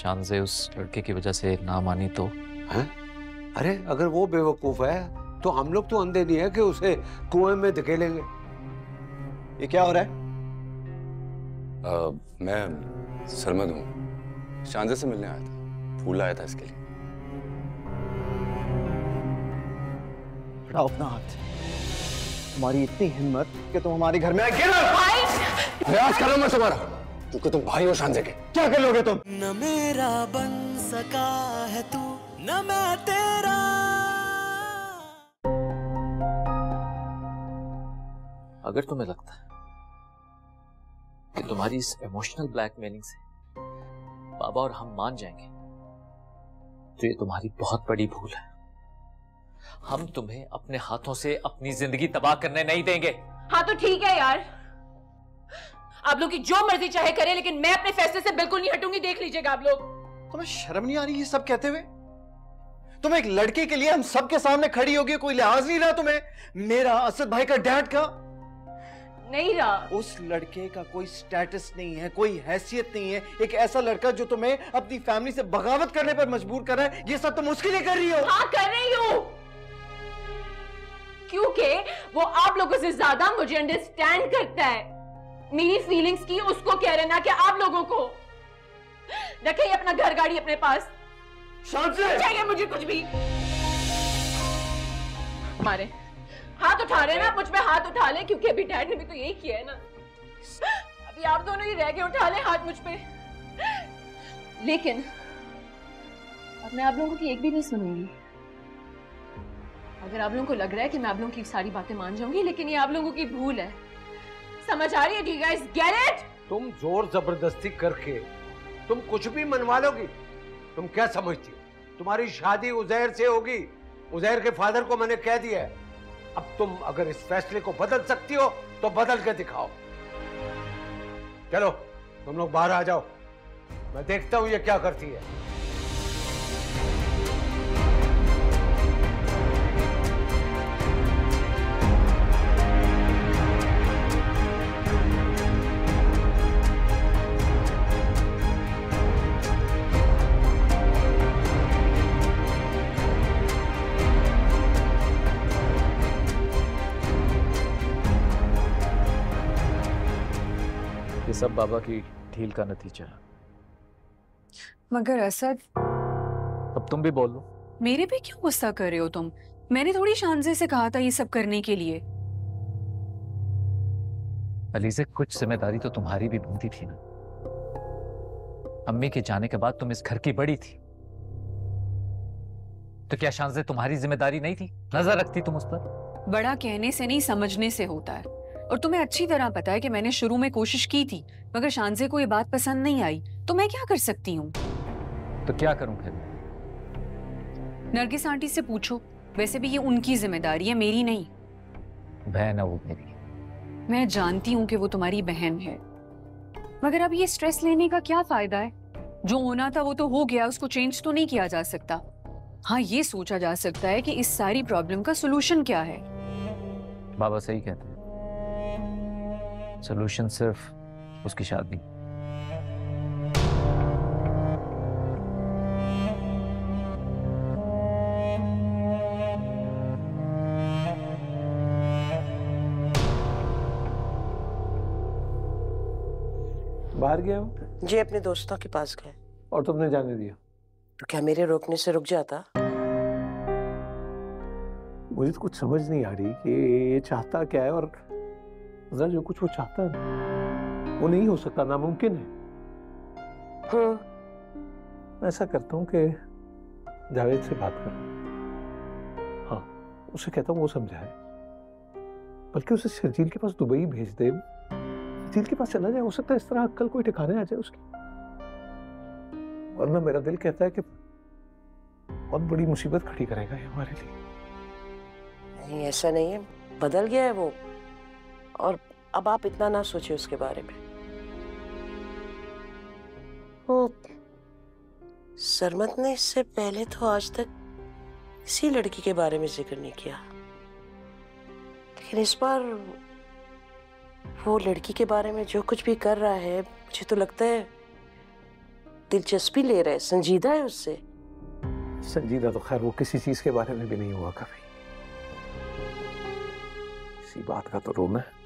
शांज़े उस लड़के की वजह से ना मानी तो? है? अरे अगर वो बेवकूफ है तो हम लोग तो अंधे नहीं है कि उसे कुएं में धकेलेंगे। ये क्या हो रहा है? मैं सरमत हूँ, शांज़े से मिलने आया था, फूल आया था इसके लिए। अपना हाथ, तुम्हारी इतनी हिम्मत कि तुम हमारे घर में आए? प्रयास करो मैं तुम्हारा, क्योंकि तुम भाई हो शांज़े के। क्या कर लोगे तुम? न मेरा बन सका है तू न मैं तेरा। अगर तुम्हें लगता है कि तुम्हारी इस इमोशनल ब्लैकमेलिंग से बाबा और हम मान जाएंगे तो ये तुम्हारी बहुत बड़ी भूल है। हम तुम्हें अपने हाथों से अपनी जिंदगी तबाह करने नहीं देंगे। हाँ तो ठीक है यार, आप लोग की जो मर्जी चाहे करें, लेकिन मैं अपने फैसले से बिल्कुल नहीं हटूंगी। देख लीजिएगा आप लोग। तुम्हें शर्म नहीं आ रही ये सब कहते हुए? तुम एक लड़के के लिए हम सबके सामने खड़ी होगी, कोई लिहाज नहीं रहा तुम्हें। मेरा असद भाई का डैड का नहीं रहा, उस लड़के का कोई स्टेटस नहीं है, कोई हैसियत नहीं है। एक ऐसा लड़का जो तुम्हें अपनी फैमिली से बगावत करने पर मजबूर कर रहा है, ये सब तुम उसके लिए कर रही हो। हाँ कर रही हूँ, क्योंकि वो आप लोगों से ज्यादा मुझे अंडरस्टैंड करता है, मेरी फीलिंग्स की उसको कह रहे ना कि आप लोगों को। रखे ये अपना घर गाड़ी अपने पास, चाहिए मुझे कुछ भी। मारे हाथ उठा रहे ना, मुझ पे हाथ उठा ले, क्योंकि अभी डैड ने भी तो यही किया है ना। अभी आप दोनों ही रह गए, उठा ले हाथ मुझ पे। लेकिन अब मैं आप लोगों की एक भी नहीं सुनूंगी। अगर आप लोगों को लग रहा है कि मैं आप लोगों की सारी बातें मान जाऊंगी, लेकिन ये आप लोगों की भूल है। समझ आ रही है? Do you guys get it? तुम जोर जबरदस्ती करके तुम कुछ भी मनवा लोगी। तुम क्या समझती हो? तुम्हारी शादी उज़ैर से होगी, उज़ैर के फादर को मैंने कह दिया है। अब तुम अगर इस फैसले को बदल सकती हो तो बदल के दिखाओ। चलो तुम लोग बाहर आ जाओ, मैं देखता हूँ ये क्या करती है। सब बाबा की ढील का नतीजा है। मगर असद, अब तुम भी बोल लो। मेरे पे क्यों गुस्सा कर रहे हो तुम? मैंने थोड़ी शांज़े से कहा था ये सब करने के लिए। अलीज़े, कुछ जिम्मेदारी तो तुम्हारी भी बनती थी ना। अम्मी के जाने के बाद तुम इस घर की बड़ी थी, तो क्या शांज़े तुम्हारी जिम्मेदारी नहीं थी? नजर रखती तुम उस पर। बड़ा कहने से नहीं, समझने से होता है। और तुम्हें अच्छी तरह पता है कि मैंने शुरू में कोशिश की थी, मगर शांज़े को ये बात पसंद नहीं आई, तो मैं क्या कर सकती हूँ? तो क्या करूँ फिर? नर्गिस आंटी से पूछो, वैसे भी ये उनकी जिम्मेदारी है, मेरी नहीं। बहन है वो मेरी। मैं जानती हूँ कि वो तुम्हारी बहन है, मगर अब ये स्ट्रेस लेने का क्या फायदा है? जो होना था वो तो हो गया, उसको चेंज तो नहीं किया जा सकता। हाँ ये सोचा जा सकता है कि इस सारी प्रॉब्लम का सोल्यूशन क्या है। बाबा सही कहते हैं, सॉल्यूशन सिर्फ उसकी शादी। बाहर गया हो? जी अपने दोस्तों के पास गए। और तुमने जाने दिया? तो क्या मेरे रोकने से रुक जाता? मुझे कुछ समझ नहीं आ रही कि ये चाहता क्या है, और जो कुछ वो चाहता है वो नहीं हो सकता, नामुमकिन है। हाँ। ऐसा करता हूँ कि जावेद से बात करूँ। हाँ उसे कहता हूँ वो समझाए, बल्कि उसे शेरजील के पास दुबई भेज दे। शेरजील के पास चला जाए, हो सकता है इस तरह अक्ल कोई ठिकाने आ जाए उसकी। वरना मेरा दिल कहता है कि बहुत बड़ी मुसीबत खड़ी करेगा ये हमारे लिए। नहीं ऐसा नहीं है, बदल गया है वो, और अब आप इतना ना सोचे उसके बारे में। वो सरमत ने इससे पहले तो आज तक इसी लड़की के बारे में जिक्र नहीं किया, लेकिन इस बार वो लड़की के बारे में जो कुछ भी कर रहा है, मुझे तो लगता है दिलचस्पी ले रहा है, संजीदा है उससे। संजीदा तो खैर वो किसी चीज के बारे में भी नहीं हुआ कभी। इसी बात का तो रोना है।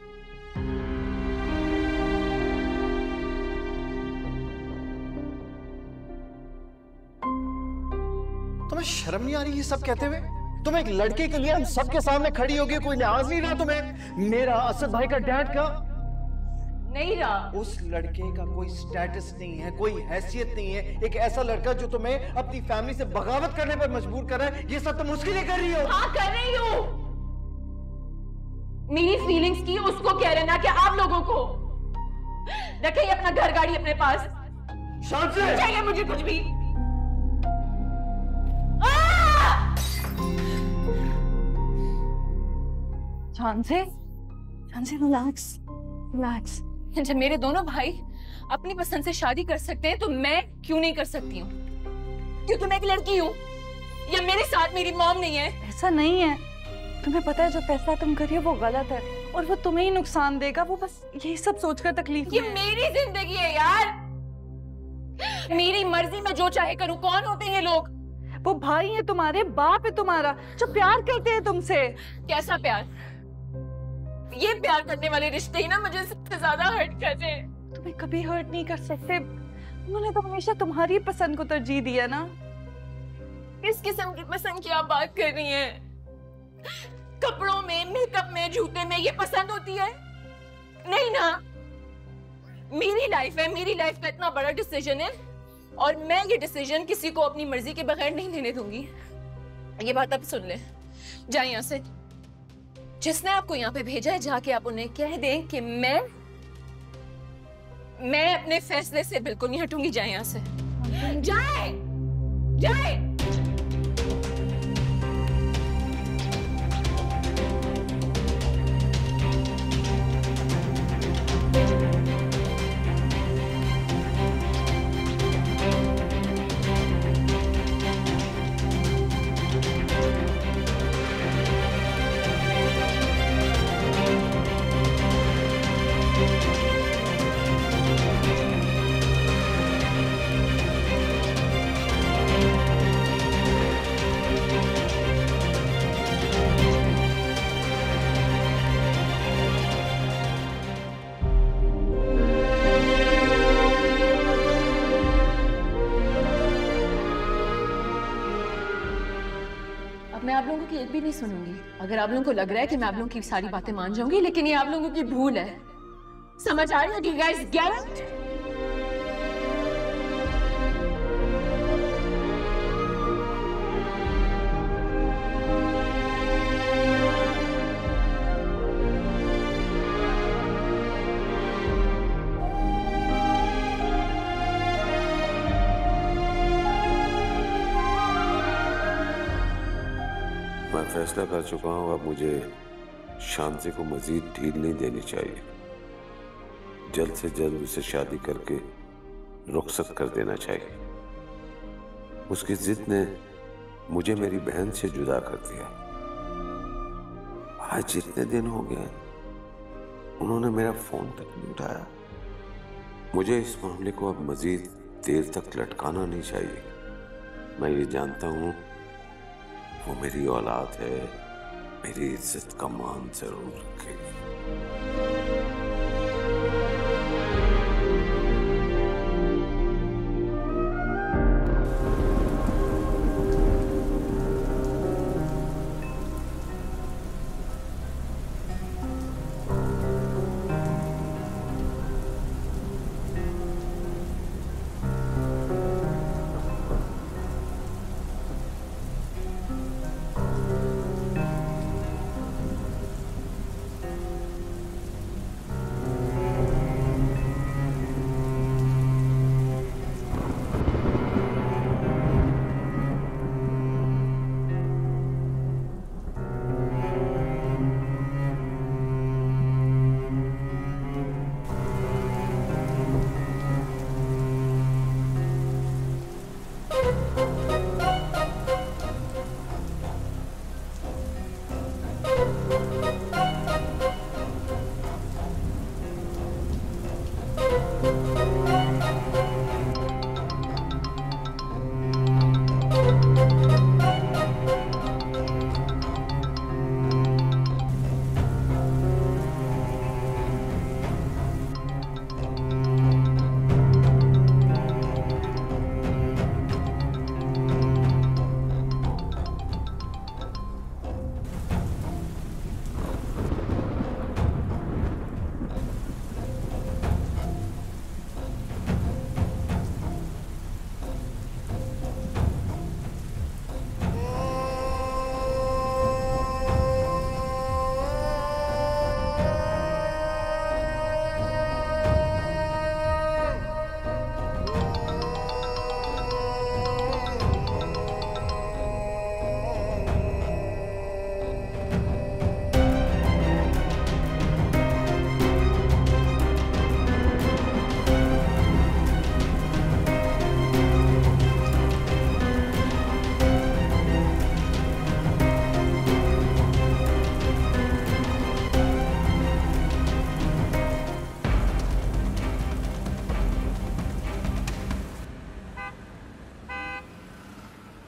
तुम्हें शर्म नहीं आ रही ये सब कहते हुए? तुम एक लड़के के लिए हम सबके सामने खड़ी होगी, कोई लिहाज नहीं रहा तुम्हें। मेरा, असद भाई का, डैड का नहीं रहा। उस लड़के का कोई स्टेटस नहीं है, कोई हैसियत नहीं है। एक ऐसा लड़का जो तुम्हें अपनी फैमिली से बगावत करने पर मजबूर कर रहा है, ये सब तुम उसके लिए कर रही हो। हाँ, कर रही हूँ। मेरी फीलिंग्स की उसको कह रहे ना कि आप लोगों को रखे अपना घर गाड़ी अपने पास। शांज़े चाहिए मुझे कुछ भी। शांज़े, शांज़े रिलैक्स, रिलैक्स। जब मेरे दोनों भाई अपनी पसंद से शादी कर सकते हैं तो मैं क्यों नहीं कर सकती हूँ? क्योंकि मैं एक लड़की हूँ या मेरे साथ मेरी मॉम नहीं है। ऐसा नहीं है, तुम्हें पता है जो फैसला तुम कर रही हो वो गलत है और वो तुम्हें ही नुकसान देगा। वो बस यही सब सोचकर तकलीफ। ये मेरी जिंदगी है यार, मेरी मर्जी में जो चाहे करूँ। कौन होते हैं लोग? वो भाई है तुम्हारे, बाप है तुम्हारा, जो प्यार करते हैं तुमसे। कैसा प्यार? ये प्यार करने वाले रिश्ते ही ना मुझे सबसे ज्यादा हर्ट करते हैं। तुम्हें कभी हर्ट नहीं कर सकते, उन्होंने तो हमेशा तुम्हारी पसंद को तरजीह दिया ना। किस किस्म की पसंद की आप बात कर रही हैं? कपड़ों में, मेकअप में, जूते में ये पसंद होती है? नहीं ना। मेरी लाइफ है, मेरी लाइफ का इतना बड़ा डिसीजन है और मैं ये डिसीजन किसी को अपनी मर्जी के बगैर नहीं लेने दूंगी। ये बात आप सुन ले, जाए यहाँ से। जिसने आपको यहाँ पे भेजा है जाके आप उन्हें कह दें कि मैं अपने फैसले से बिल्कुल नहीं हटूंगी। जाए यहाँ से, जाए, जाए। आप लोगों की एक भी नहीं सुनूंगी। अगर आप लोगों को लग रहा है कि मैं आप लोगों की सारी बातें मान जाऊंगी, लेकिन ये आप लोगों की भूल है। समझ आ रही है? Do you guys get it? फैसला कर चुका हूँ, अब मुझे शांज़े को मजीद ढील नहीं देनी चाहिए। जल्द से जल्द उसे शादी करके रुखसत कर देना चाहिए। उसकी जिद ने मुझे मेरी बहन से जुदा कर दिया। आज जितने दिन हो गए उन्होंने मेरा फोन तक नहीं उठाया। मुझे इस मामले को अब मजीद देर तक लटकाना नहीं चाहिए। मैं ये जानता हूँ वो मेरी औलाद है, मेरी इज्जत का मान जरूर रखेगी।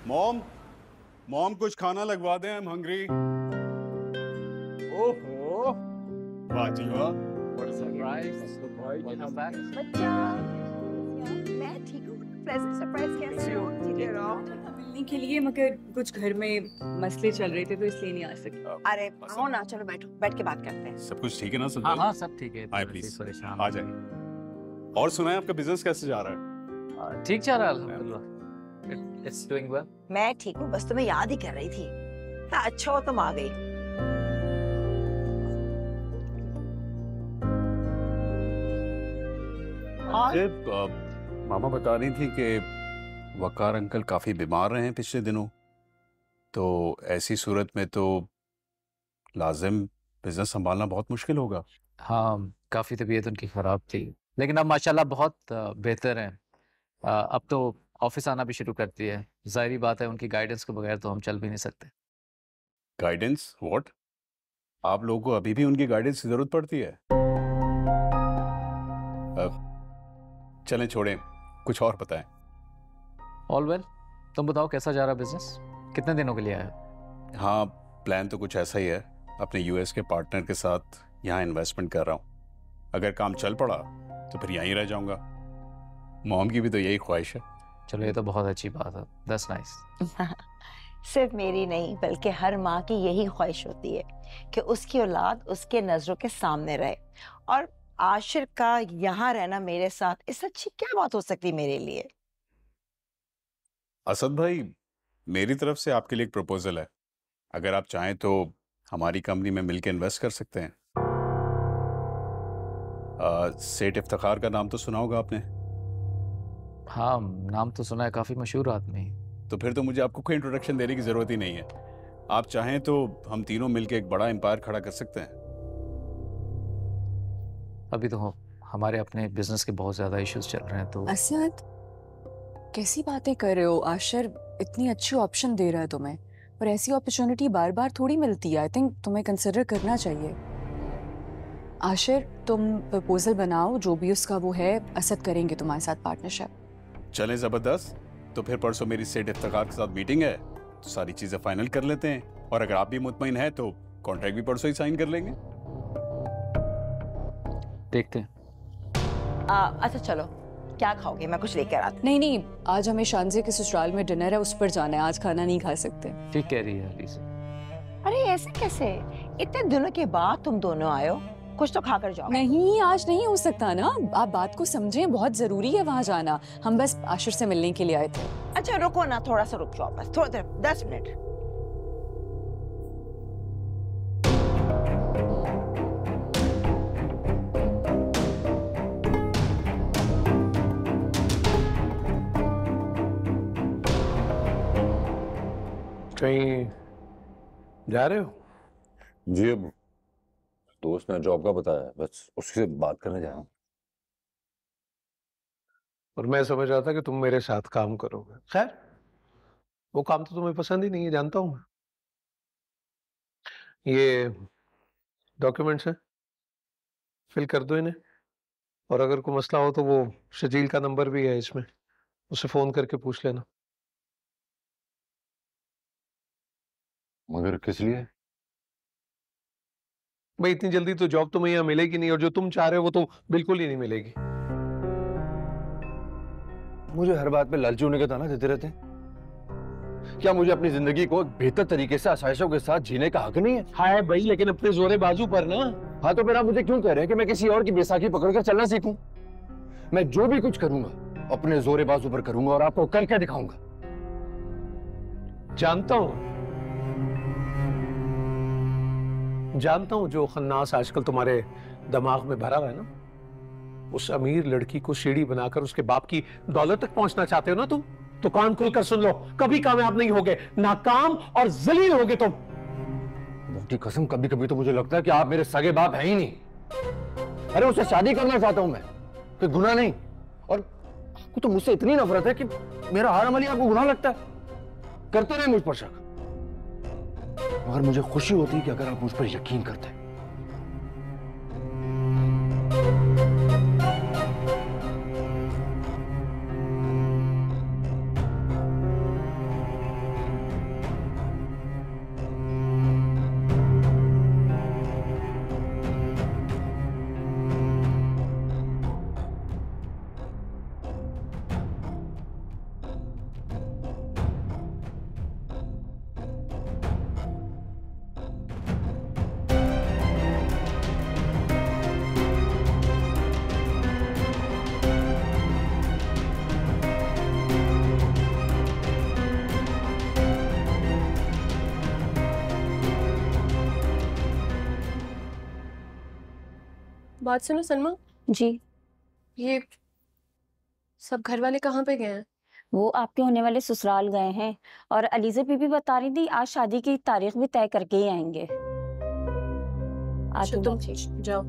मॉम कुछ खाना लगवा दें, I'm hungry। ओहो बाजी वाह, what a surprise। बच्चा मैं ठीक हूँ, प्लेजेंट सरप्राइज कैसे हो? ठीक हो मिलने के लिए, मगर कुछ घर में मसले चल रहे थे तो इसलिए नहीं आ सके। अरे आओ ना, चलो बैठो, बैठ के बात करते हैं। सब कुछ ठीक है ना? सब हाँ सब ठीक है। आ जाए। और सुनाएं, आपका बिजनेस कैसे जा रहा है? ठीक जा रहा है, It's doing well। मैं ठीक हूँ, बस तुम्हें याद ही कर रही थी। अच्छा हो तुम आ गई। मामा बता रही थी कि वकार अंकल काफी बीमार रहे हैं पिछले दिनों, तो ऐसी सूरत में तो लाजिम बिजनेस संभालना बहुत मुश्किल होगा। हाँ, काफी तबीयत उनकी खराब थी, लेकिन अब माशाल्लाह बहुत बेहतर हैं। अब तो ऑफिस आना भी शुरू करती है। जाहिर बात है उनकी गाइडेंस के बगैर तो हम चल भी नहीं सकते। गाइडेंस? व्हाट? आप लोगों को अभी भी उनकी गाइडेंस की जरूरत पड़ती है? चलें छोड़ें, कुछ और बताएं। ऑल वेल, तुम बताओ कैसा जा रहा बिजनेस? कितने दिनों के लिए आया? हाँ, प्लान तो कुछ ऐसा ही है। अपने यूएस के पार्टनर के साथ यहाँ इन्वेस्टमेंट कर रहा हूँ। अगर काम चल पड़ा तो फिर यहीं रह जाऊंगा। मॉम की भी तो यही ख्वाहिश है। चलो ये तो बहुत अच्छी बात है। That's nice। सिर्फ मेरी नहीं बल्कि हर माँ की यही ख्वाहिश होती है कि उसकी औलाद उसके नजरों के सामने रहे, और आशर का यहाँ रहना मेरे साथ, इससे अच्छी क्या बात हो सकती मेरे लिए। असद भाई, मेरी तरफ से आपके लिए एक प्रपोजल है। अगर आप चाहें तो हमारी कंपनी में मिलकर इन्वेस्ट कर सकते हैं। सेठ इफ्तिखार का नाम तो सुना होगा आपने? हाँ, नाम तो सुना है, काफी मशहूर आदमी। तो फिर तो मुझे आपको कोई इंट्रोडक्शन देने की जरूरत ही नहीं है। आप चाहें तो हम तीनों मिलकर एक बड़ा एम्पायर खड़ा कर सकते हैं। अभी तो हमारे अपने बिजनेस के बहुत ज्यादा इश्यूज चल रहे हैं तो। असद, कैसी बातें कर रहे हो? आशर इतनी अच्छी ऑप्शन दे रहा है तुम्हें, पर ऐसी अपॉर्चुनिटी बार बार थोड़ी मिलती है। आई थिंक तुम्हें कंसिडर करना चाहिए। आशर, तुम प्रपोजल बनाओ, जो भी उसका वो है, असद करेंगे तुम्हारे साथ पार्टनरशिप। चलें, जबरदस्त। तो फिर परसों मेरी सेठ इफ्तिखार के साथ मीटिंग है, तो सारी चीजें फाइनल कर लेते हैं, और अगर आप भी मुतमईन है तो कॉन्ट्रैक्ट भी परसों ही साइन कर लेंगे। देखते हैं। अच्छा चलो, क्या खाओगे? मैं कुछ लेकर आती। नहीं नहीं, आज हमें शांज़े के ससुराल में डिनर है, उस पर जाना है, आज खाना नहीं खा सकते। ठीक कह रही है। अरे ऐसे कैसे, इतने दिनों के बाद तुम दोनों आए हो, कुछ तो खा कर जाओ। नहीं, आज नहीं हो सकता ना, आप बात को समझें, बहुत जरूरी है वहाँ जाना। हम बस आशर से मिलने के लिए आए थे। अच्छा रुको ना, थोड़ा सा रुक जाओ, बस थोड़ा देर, 10 मिनट। कहीं जा रहे हो? जी, दोस्त ने जॉब का बताया, बस उससे बात करने जा रहा हूँ। और मैं समझ रहा था कि तुम मेरे साथ काम करोगे। खैर, वो काम तो तुम्हें पसंद ही नहीं है, जानता हूँ मैं। ये डॉक्यूमेंट्स हैं, फिल कर दो इन्हें, और अगर कोई मसला हो तो वो शेरजील का नंबर भी है इसमें, उसे फोन करके पूछ लेना। मगर किस लिए भाई? इतनी जल्दी तो जॉब तुम्हें यहाँ मिलेगी नहीं, और जो तुम चाह रहे हो वो तो बिल्कुल ही नहीं मिलेगी। मुझे हर बात पे लालची होने का ताना देते रहते हैं। क्या मुझे अपनी जिंदगी को एक बेहतर तरीके से, आसाइशों के साथ जीने का हक नहीं है? हाय भाई, लेकिन अपने जोरे बाजू पर ना। हाँ तो फिर आप मुझे क्यों कह रहे हैं कि मैं किसी और की बैसाखी पकड़कर चलना सीखूं? मैं जो भी कुछ करूंगा अपने जोरे बाजू पर करूंगा, और आपको करके दिखाऊंगा। जानता हूँ जो खन्नास आजकल तुम्हारे दिमाग में भरा हुआ है ना, उस अमीर लड़की को सीढ़ी बनाकर उसके बाप की दौलत तक पहुंचना चाहते हो ना तुम? तो कान खोल कर सुन लो, कभी कामयाब नहीं होगे, नाकाम और जलील होगे तुम। मुफ्ती कसम, कभी कभी तो मुझे लगता है कि आप मेरे सगे बाप हैं ही नहीं। अरे उससे शादी करना चाहता हूँ मैं, कोई गुनाह नहीं, और आपको तो मुझसे इतनी नफरत है कि मेरा हर अमल आपको गुनाह लगता है। करते रहे मुझ पर शक, मगर मुझे खुशी होती है कि अगर आप मुझ पर यकीन करते हैं। बात सुनो सलमा जी, ये सब घर वाले कहाँ पे गए हैं? वो आपके होने वाले ससुराल गए हैं और अलीज़ा बीबी बता रही थी आज शादी की तारीख भी तय करके ही आएंगे। आज तुम जाओ।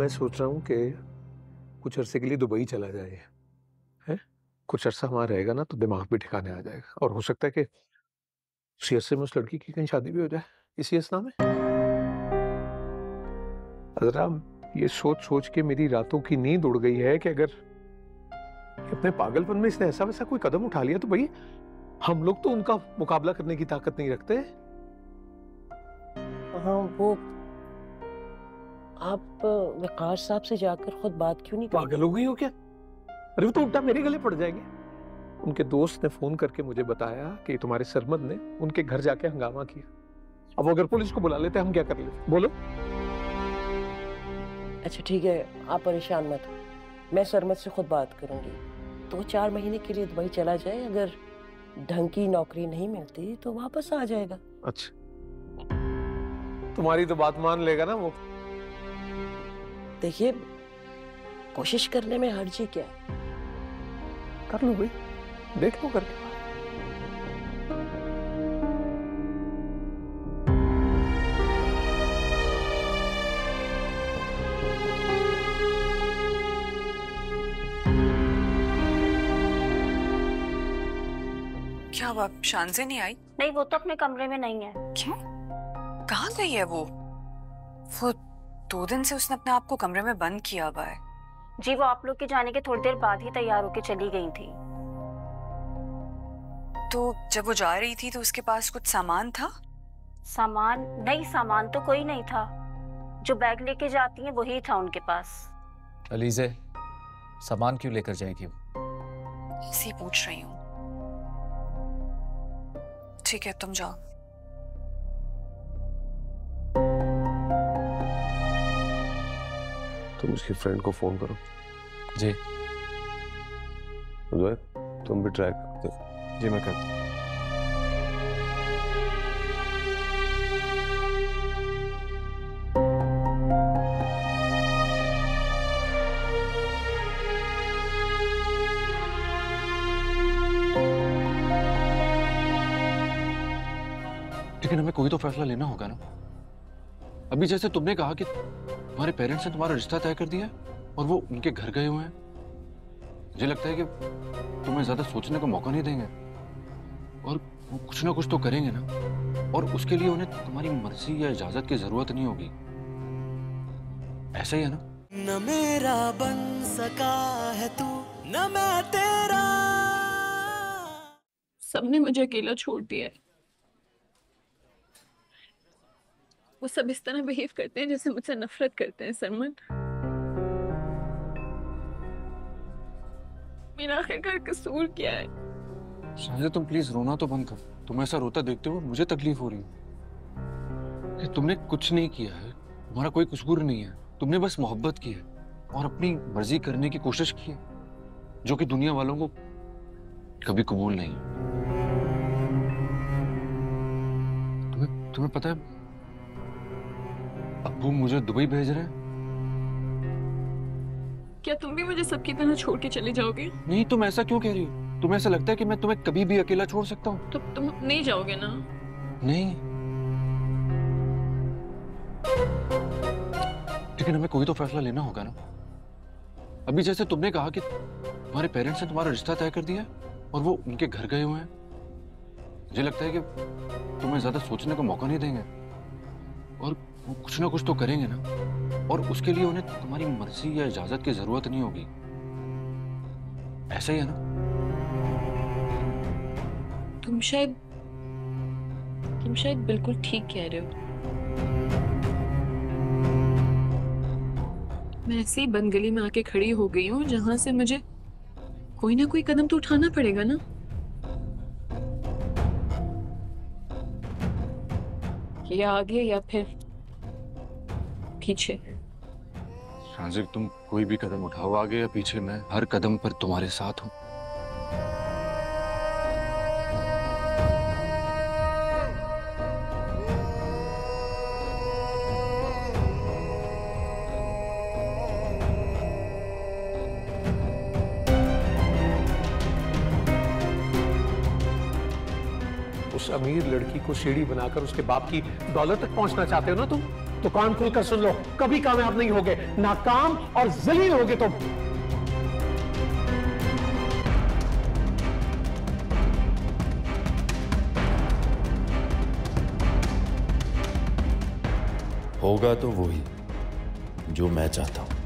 मैं सोच रहा हूँ कि कुछ अरसे के लिए दुबई चला जाए, हैं? कुछ अरसा हमारा रहेगा ना तो दिमाग भी ठिकाने आ जाएगा और हो सकता है कि उसी अरसे में उस लड़की की कहीं शादी भी हो जाए इसी असना में। अगर ये सोच सोच के मेरी रातों की नींद उड़ गई है कि अगर अपने पागलपन में इसने ऐसा वैसा कोई कदम उठा लिया तो भाई हम लोग तो उनका मुकाबला करने की ताकत नहीं रखते। हाँ, वो आप वकार साहब से जाकर खुद बात क्यों नहीं करते? पागल हो गई हो क्या? अरे वो तो उल्टा मेरे गले पड़ जाएंगे। उनके दोस्त ने फोन करके मुझे बताया कि तुम्हारे सरमत ने उनके घर जाके हंगामा किया। अब अगर पुलिस को बुला लेते हम क्या कर लेते? बोलो। अच्छा ठीक है, आप परेशान मत हो, मैं सरमत से खुद बात करूंगी। 2-4 महीने के लिए दुबई चला जाए, अगर ढंग की नौकरी नहीं मिलती तो वापस आ जाएगा। अच्छा, तुम्हारी तो बात मान लेगा ना वो? देखिए, कोशिश करने में हर्जी क्या है, कर लो भाई, देख लो करके। क्या हुआ, शांज़े नहीं आई? नहीं, वो तो अपने कमरे में नहीं है। क्यों, कहाँ गई है वो 2 दिन से उसने अपने आप को कमरे में बंद किया हुआ है। जी, वो आप लोग के जाने के थोड़ी देर बाद ही तैयार होके चली गई थी। तो जब वो जा रही थी तो उसके पास कुछ सामान था? सामान? नहीं, सामान तो कोई नहीं था। जो बैग लेके जाती है वही था उनके पास। अलीज़े, सामान क्यों लेकर जाएगी वो? इसी पूछ रही हूँ। ठीक है, तुम जाओ। तुम उसकी फ्रेंड को फोन करो। जी उज़ैर, तुम भी ट्राई करो। जी मैं करता हूँ। लेकिन हमें कोई तो फैसला लेना होगा ना। अभी जैसे तुमने कहा कि तुम्हारे पेरेंट्स ने तुम्हारा रिश्ता तय कर दिया और वो उनके घर गए हुए हैं, मुझे लगता है कि तुम्हें ज्यादा सोचने का मौका नहीं देंगे और वो कुछ ना कुछ तो करेंगे ना, और उसके लिए उन्हें तुम्हारी मर्जी या इजाजत की जरूरत नहीं होगी। ऐसा ही है ना? न मेरा बन सका है तू, न मैं तेरा। सबने मुझे अकेला छोड़ दिया है। वो सब इस तरह बिहेव करते हैं जैसे मुझसे नफरत करते हैं। सरमत, मेरा आखिरकार कसूर क्या है? शांज़े, तुम प्लीज रोना तो बंद करो। तुम ऐसा रोता देखते हो मुझे तकलीफ हो रही है। तुमने कुछ नहीं किया है, तुम्हारा कोई कसूर नहीं है। तुमने बस मोहब्बत की है और अपनी मर्जी करने की कोशिश की है, जो कि दुनिया वालों को कभी कबूल नहीं। तुम्हें पता है अब्बू मुझे दुबई भेज रहे हैं। क्या तुम भी मुझे सबकी तरह छोड़ के चले जाओगे? नहीं, तुम ऐसा क्यों कह रही हो? तुम्हें ऐसा लगता है कि मैं तुम्हें कभी भी अकेला छोड़ सकता हूँ? तो तुम नहीं जाओगे ना? नहीं, लेकिन हमें कोई तो फैसला लेना होगा ना। अभी जैसे तुमने कहा कि तुम्हारे पेरेंट्स ने तुम्हारा रिश्ता तय कर दिया और वो उनके घर गए हुए हैं, मुझे लगता है कि तुम्हें ज्यादा सोचने का मौका नहीं देंगे और वो कुछ ना कुछ तो करेंगे ना, और उसके लिए उन्हें तुम्हारी मर्जी या इजाजत की जरूरत नहीं होगी। ऐसा ही है ना? तुम शायद बिल्कुल ठीक कह रहे हो। मैं ऐसी बंद गली में आके खड़ी हो गई हूँ जहाँ से मुझे कोई ना कोई कदम तो उठाना पड़ेगा ना। या आगे या फिर पीछे। शांज़े तुम कोई भी कदम उठाओ, आगे या पीछे, मैं हर कदम पर तुम्हारे साथ हूँ। उस अमीर लड़की को सीढ़ी बनाकर उसके बाप की दौलत तक पहुंचना चाहते हो ना तुम, तो कान खोल कर सुन लो, कभी कामयाब नहीं होगे, नाकाम और जलील होगे तुम। होगा तो वही जो मैं चाहता हूं।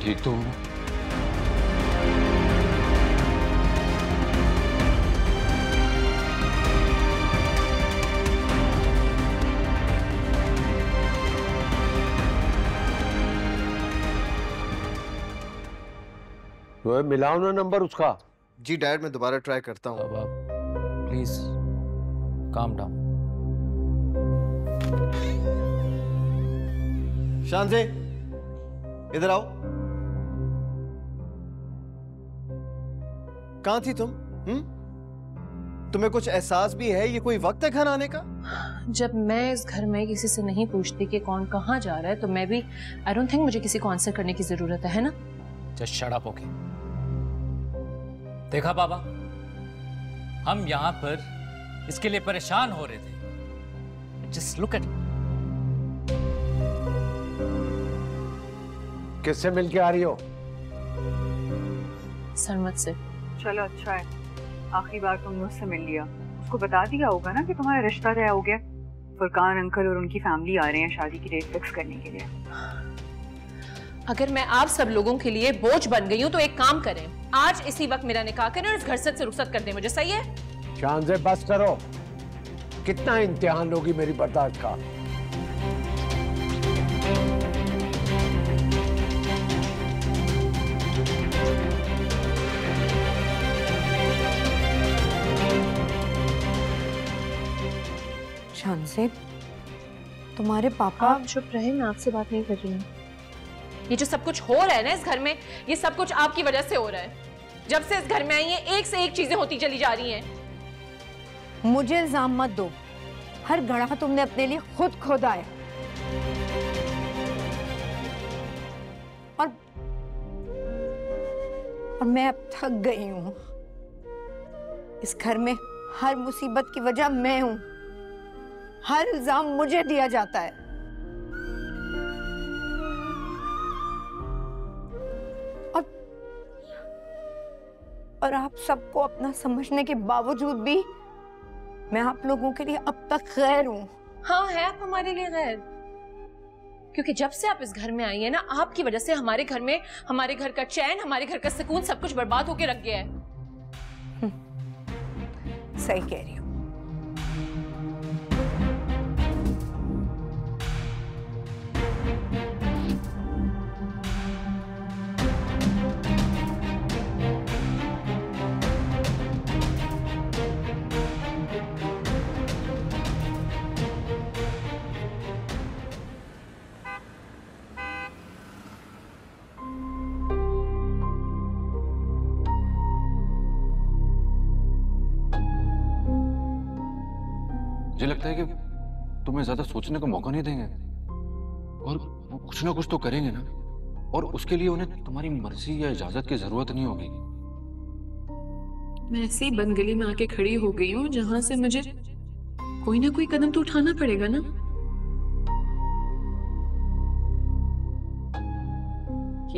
ठीक तो मिलाओ ना नंबर उसका। जी डैड मैं दोबारा ट्राई करता हूँ। अब आप प्लीज काम डाउन। शांज़े इधर आओ, कहाँ थी तुम? तुम्हें कुछ एहसास भी है ये कोई वक्त है घर आने का? जब मैं इस घर में किसी से नहीं पूछती कि कौन कहाँ जा रहा है तो मैं भी आई डोंट थिंक मुझे किसी को आंसर करने की जरूरत है ना। Just shut up. ओके देखा पापा, हम यहाँ पर इसके लिए परेशान हो रहे थे। Just look at. किससे मिलके आ रही हो? सरमत से। चलो अच्छा है, आखिरी बार तुमने उससे मिल लिया। उसको बता दिया होगा ना कि तुम्हारा रिश्ता तय हो गया, फुरकान अंकल और उनकी फैमिली आ रहे हैं शादी की डेट फिक्स करने के लिए। अगर मैं आप सब लोगों के लिए बोझ बन गई हूँ तो एक काम करें, आज इसी वक्त मेरा निकाह करें और इस घर से रुखसत कर दें मुझे। सही है? शांज़े बस करो, कितना इम्तिहान होगी मेरी बर्दाश्त का। शांज़े तुम्हारे पापा। आप चुप रहे, मैं आपसे बात नहीं कर रही हूँ। ये जो सब कुछ हो रहा है ना इस घर में, ये सब कुछ आपकी वजह से हो रहा है। जब से इस घर में आई है एक से एक चीजें होती चली जा रही हैं। मुझे इल्जाम मत दो, हर गड़ा तुमने अपने लिए खुद खोदा है। और मैं अब थक गई हूँ। इस घर में हर मुसीबत की वजह मैं हूँ, हर इल्जाम मुझे दिया जाता है। और आप सबको अपना समझने के बावजूद भी मैं आप लोगों के लिए अब तक गैर हूँ। हाँ है आप हमारे लिए गैर, क्योंकि जब से आप इस घर में आई है ना, आपकी वजह से हमारे घर में, हमारे घर का चैन, हमारे घर का सुकून सब कुछ बर्बाद होके रख गया है। सही कह रही हो। मुझे लगता है कि तुम्हें ज्यादा सोचने का मौका नहीं देंगे और वो कुछ ना कुछ तो करेंगे ना, और उसके लिए उन्हें तुम्हारी मर्जी या इजाजत की जरूरत नहीं होगी। मैं ऐसी बंद गली में आके खड़ी हो गई हूँ जहाँ से मुझे कोई ना कोई कदम तो उठाना पड़ेगा ना।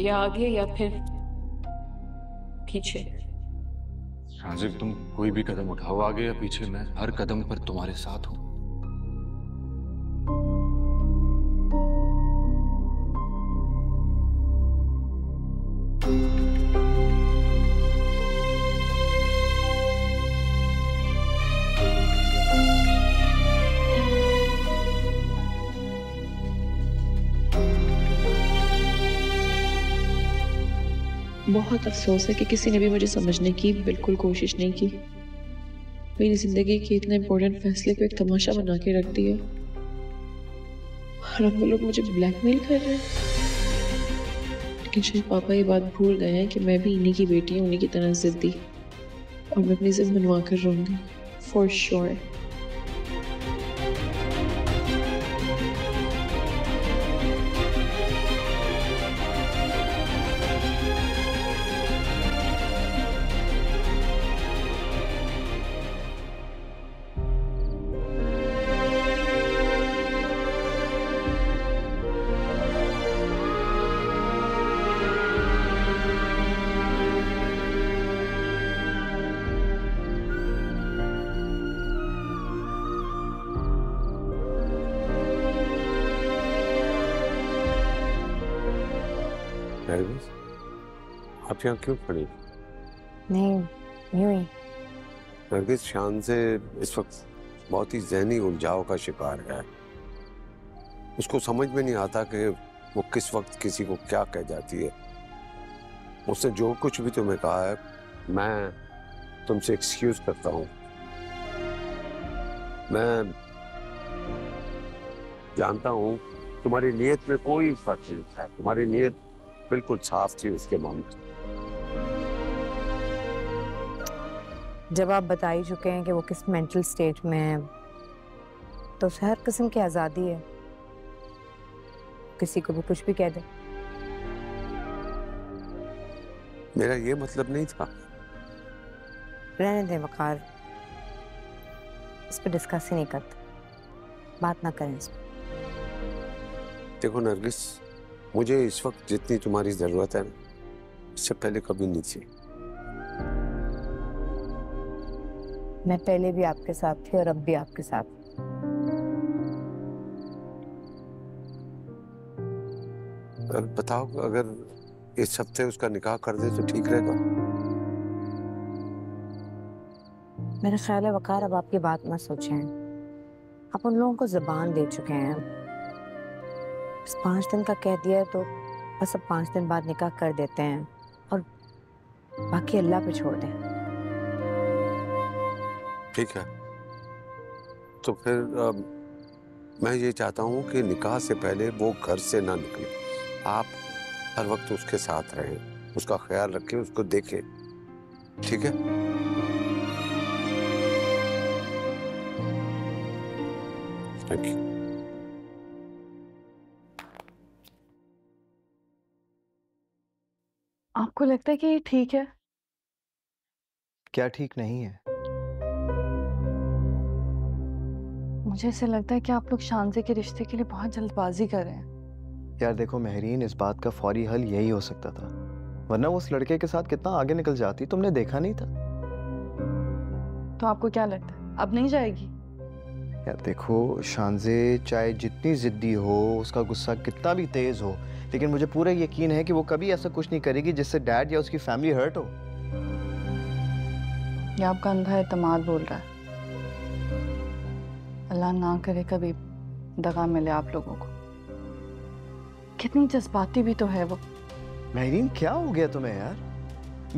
या आगे या फिर पीछे। शांज़े तुम कोई भी कदम उठाओ, आगे या पीछे, मैं हर कदम पर तुम्हारे साथ हूँ। बहुत अफसोस है कि किसी ने भी मुझे समझने की बिल्कुल कोशिश नहीं की। मेरी ज़िंदगी के इतने इम्पोर्टेंट फैसले को एक तमाशा बना के रख दिया और अब वो लोग मुझे ब्लैकमेल कर रहे हैं। लेकिन शायद पापा ये बात भूल गए हैं कि मैं भी इन्हीं की बेटी हूँ, उन्हीं की तरह ज़िद्दी, और मैं अपनी ज़िद मनवा कर रहूँगी फॉर श्योर। आप यहाँ क्यों खड़ी? नहीं हुई। नर्गिस शांज़े इस वक्त बहुत ही ज़हनी उलझाव का शिकार है। उसको समझ में नहीं आता कि वो किस वक्त किसी को क्या कह जाती है। उसने जो कुछ भी तुम्हें कहा है मैं तुमसे एक्सक्यूज करता हूँ। मैं जानता हूँ तुम्हारी नीयत में कोई फर्क नहीं था, तुम्हारी नीयत बिल्कुल साफ थी उसके मामले में। जब आप बता ही चुके हैं कि वो किस मेंटल स्टेट में है, तो उसे हर किस्म की आज़ादी है, किसी को भी कुछ भी कह दे। मेरा ये मतलब नहीं था। रहने दे वकार, इस पर डिस्कस ही नहीं करते, बात ना करें इस पर। देखो नर्गिस, मुझे इस वक्त जितनी तुम्हारी ज़रूरत है इससे पहले कभी नहीं थी। मैं पहले भी आपके साथ थी और अब भी आपके साथ। अगर बताओ, अगर इस हफ्ते उसका निकाह कर दे तो ठीक रहेगा। मेरा ख्याल है वकार, अब आपकी बात मत सोचें। आप उन लोगों को ज़बान दे चुके हैं। 5 दिन का कह दिया है तो बस अब 5 दिन बाद निकाह कर देते हैं और बाकी अल्लाह पे छोड़ दें। ठीक है, तो फिर मैं ये चाहता हूँ कि निकाह से पहले वो घर से ना निकले। आप हर वक्त उसके साथ रहें, उसका ख्याल रखें, उसको देखें। ठीक है? Thank you. आपको लगता है कि ये ठीक है? क्या ठीक नहीं है? मुझे ऐसे लगता है कि आप लोग शांज़े के रिश्ते के लिए बहुत जल्दबाजी कर रहे हैं। यार देखो महरीन, इस बात का फौरी हल यही हो सकता था, वरना वो उस लड़के के साथ कितना आगे निकल जाती। तुमने देखा नहीं था? तो आपको क्या लगता है अब नहीं जाएगी? यार देखो शांज़े चाहे जितनी ज़िद्दी हो, उसका गुस्सा कितना भी तेज़ हो, लेकिन मुझे पूरा यकीन है कि वो कभी ऐसा कुछ नहीं करेगी जिससे डैड या उसकी फैमिली हर्ट हो। ये आपका अंधा एतमाद बोल रहा है। अल्लाह ना करे कभी दगा मिले आप लोगों को। कितनी जज्बाती भी तो है वो। महरीन क्या हो गया तुम्हें यार?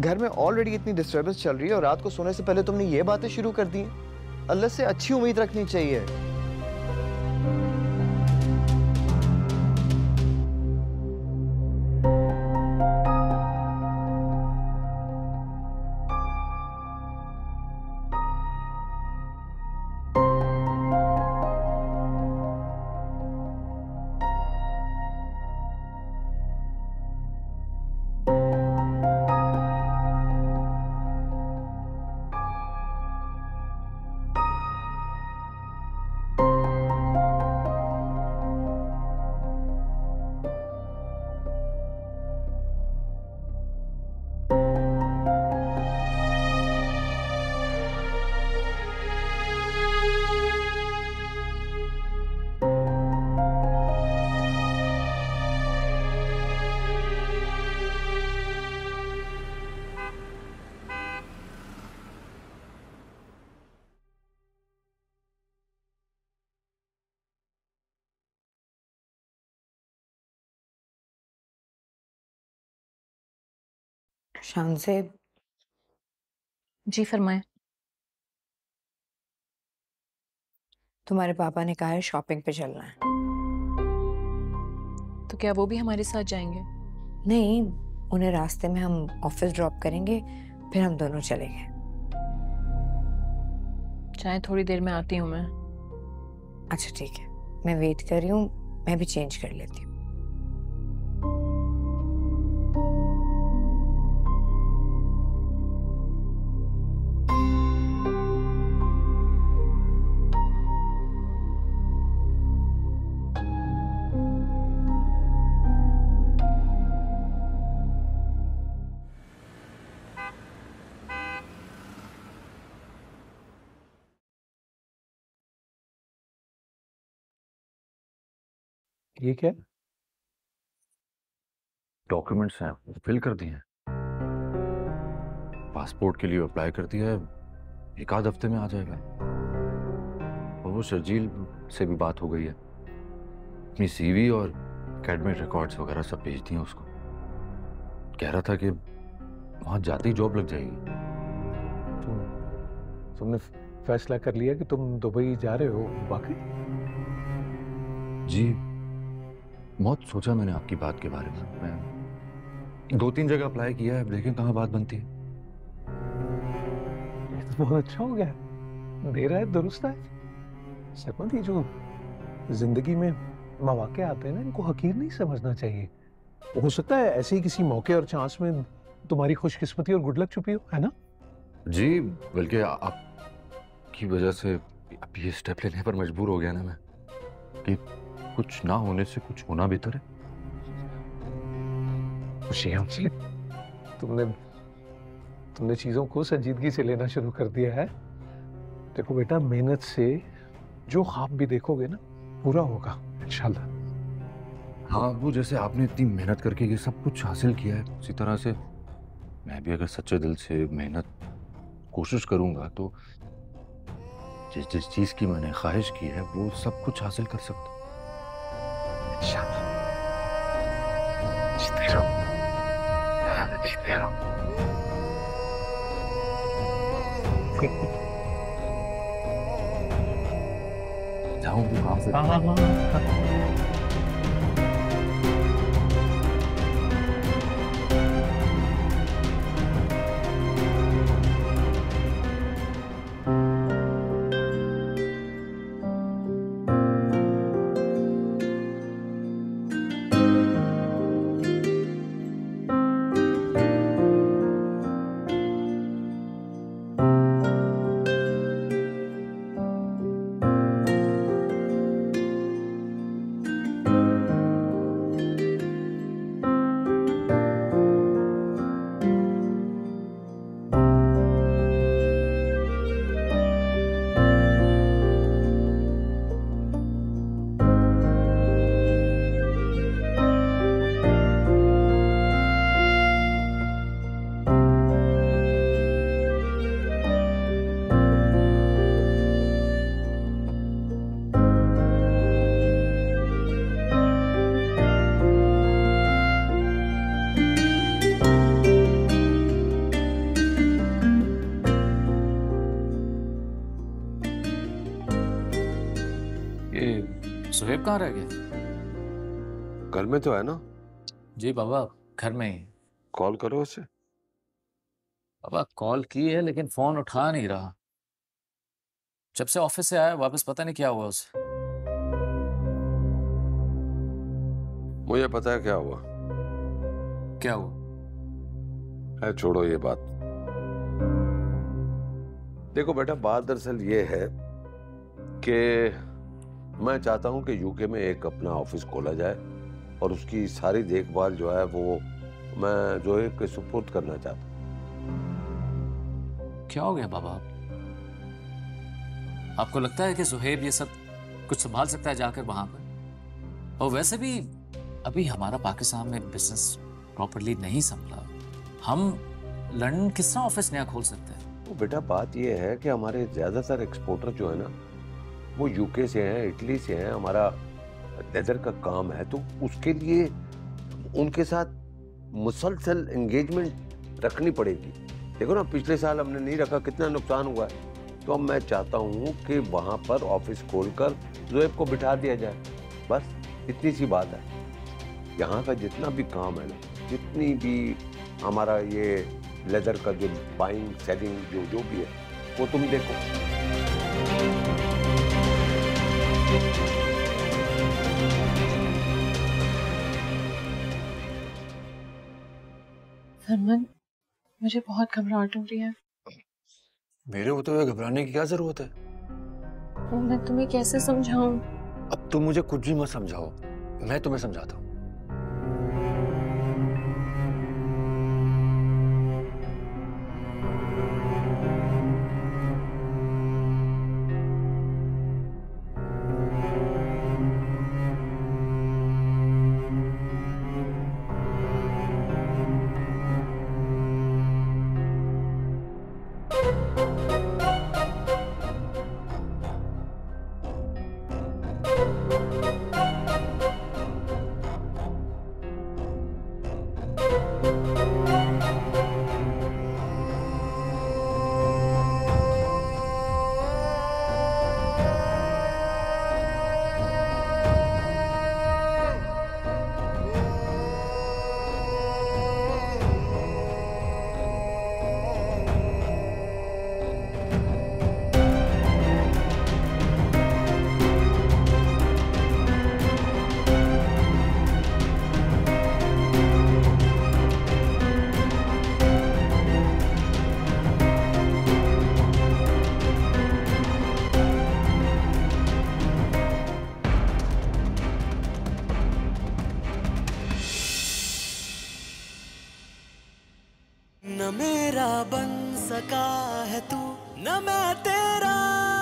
घर में ऑलरेडी इतनी डिस्टर्बेंस चल रही है और रात को सोने से पहले तुमने ये बातें शुरू कर दी। अल्लाह से अच्छी उम्मीद रखनी चाहिए। शांज़े। जी फरमाएं। तुम्हारे पापा ने कहा है शॉपिंग पे चलना है। तो क्या वो भी हमारे साथ जाएंगे? नहीं, उन्हें रास्ते में हम ऑफिस ड्रॉप करेंगे, फिर हम दोनों चलेंगे। चाहे थोड़ी देर में आती हूँ मैं। अच्छा ठीक है, मैं वेट कर रही हूँ, मैं भी चेंज कर लेती हूँ। ये क्या डॉक्यूमेंट्स हैं? फिल कर दिए हैं, पासपोर्ट के लिए अप्लाई कर दिया है, एक आध हफ्ते में आ जाएगा। और वो शेरजील से भी बात हो गई है, अपनी सीवी और एकेडमिक रिकॉर्ड्स वगैरह सब भेज दिए उसको। कह रहा था कि वहाँ जाते ही जॉब लग जाएगी। तुमने फैसला कर लिया कि तुम दुबई जा रहे हो? वाकई? जी बहुत सोचा मैंने आपकी बात के बारे में। मैं 2-3 जगह अप्लाई किया है, अब देखें कहाँ बात बनती है। ये तो बहुत अच्छा हो गया, दे रहा है, दुरुस्त है। सरमत, ये जो जिंदगी में मौके आते हैं ना, इनको हकीर नहीं समझना चाहिए। हो सकता है ऐसे ही किसी मौके और चांस में तुम्हारी खुशकिस्मती और गुड लक छुपी हो, है ना? जी, बल्कि आपकी वजह से अब ये स्टेप लेने पर मजबूर हो गया ना मैं, कि कुछ ना होने से कुछ होना बेहतर है। तुमने चीजों को संजीदगी से लेना शुरू कर दिया है। देखो बेटा, मेहनत से जो ख्वाब भी देखोगे ना, पूरा होगा इंशाल्लाह। हाँ, वो जैसे आपने इतनी मेहनत करके ये सब कुछ हासिल किया है, उसी तरह से मैं भी अगर सच्चे दिल से मेहनत कोशिश करूंगा तो जिस जिस चीज की मैंने ख्वाहिश की है वो सब कुछ हासिल कर सकता। सुहेब कहाँ रह गया? घर में तो है ना? जी बाबा, घर में ही। कॉल करो उसे। बाबा कॉल की है लेकिन फोन उठा नहीं रहा। जब से ऑफिस से आया वापस पता नहीं क्या हुआ उसे। मुझे पता है क्या हुआ। क्या हुआ? छोड़ो ये बात। देखो बेटा, बात दरअसल ये है कि मैं चाहता हूं कि यूके में एक अपना ऑफिस खोला जाए और उसकी सारी देखभाल जो है वो मैं जो है के सुपुर्द करना चाहता हूं। क्या हो गया बाबा? आपको लगता है कि सुहेब ये सब कुछ संभाल सकता है जाकर वहां पर? और वैसे भी अभी हमारा पाकिस्तान में बिजनेस प्रॉपर्ली नहीं संभला, हम लंदन किस तरह ऑफिस नया खोल सकते हैं? तो बेटा बात यह है कि हमारे ज्यादातर एक्सपोर्टर जो है ना वो यूके से हैं, इटली से हैं। हमारा लेदर का काम है, तो उसके लिए उनके साथ मुसलसल एंगेजमेंट रखनी पड़ेगी। देखो ना, पिछले साल हमने नहीं रखा, कितना नुकसान हुआ है। तो अब मैं चाहता हूँ कि वहाँ पर ऑफिस खोलकर ज़ुएब को बिठा दिया जाए, बस इतनी सी बात है। यहाँ का जितना भी काम है ना, जितनी भी हमारा ये लेदर का जो बाइंग सेलिंग जो जो भी है, वो तुम देखो। सरमन, मुझे बहुत घबराहट हो रही है। मेरे होते हुए घबराने की क्या जरूरत है? तो मैं तुम्हें कैसे समझाऊं? अब तुम मुझे कुछ भी मत समझाओ, मैं तुम्हें समझाता हूँ। न मेरा बन सका है तू, न मैं तेरा।